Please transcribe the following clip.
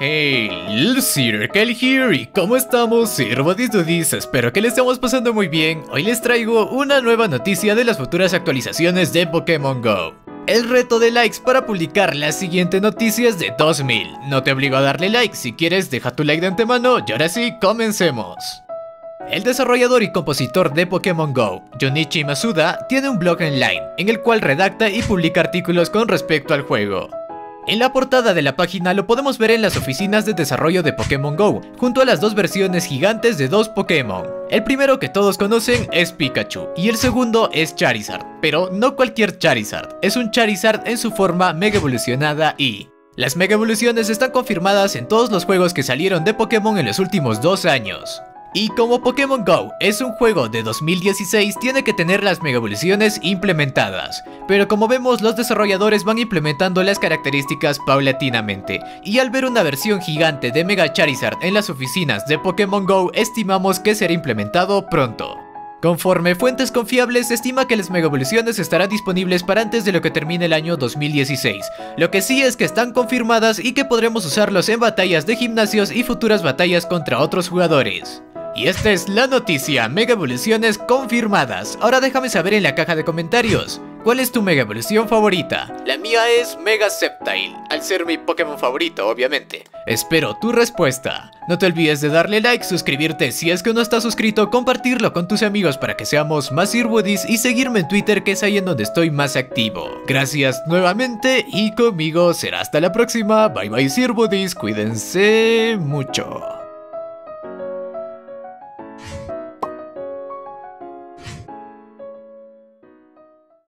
Hey, ElSirKael here, ¿y cómo estamos, Dudis? Espero que le estemos pasando muy bien. Hoy les traigo una nueva noticia de las futuras actualizaciones de Pokémon Go. El reto de likes para publicar las siguientes noticias de 2000. No te obligo a darle like, si quieres deja tu like de antemano y ahora sí, comencemos. El desarrollador y compositor de Pokémon Go, Junichi Masuda, tiene un blog online, en el cual redacta y publica artículos con respecto al juego. En la portada de la página lo podemos ver en las oficinas de desarrollo de Pokémon GO, junto a las dos versiones gigantes de dos Pokémon. El primero que todos conocen es Pikachu, y el segundo es Charizard, pero no cualquier Charizard, es un Charizard en su forma Mega Evolucionada Y. Las Mega Evoluciones están confirmadas en todos los juegos que salieron de Pokémon en los últimos 2 años. Y como Pokémon GO es un juego de 2016, tiene que tener las Mega Evoluciones implementadas. Pero como vemos, los desarrolladores van implementando las características paulatinamente. Y al ver una versión gigante de Mega Charizard en las oficinas de Pokémon GO, estimamos que será implementado pronto. Conforme fuentes confiables, se estima que las Mega Evoluciones estarán disponibles para antes de lo que termine el año 2016. Lo que sí es que están confirmadas y que podremos usarlos en batallas de gimnasios y futuras batallas contra otros jugadores. Y esta es la noticia, Mega Evoluciones confirmadas. Ahora déjame saber en la caja de comentarios, ¿cuál es tu Mega Evolución favorita? La mía es Mega Sceptile, al ser mi Pokémon favorito, obviamente. Espero tu respuesta. No te olvides de darle like, suscribirte si es que no estás suscrito, compartirlo con tus amigos para que seamos más Sirwoodies y seguirme en Twitter, que es ahí en donde estoy más activo. Gracias nuevamente y conmigo será hasta la próxima. Bye bye Sirwoodies, cuídense mucho.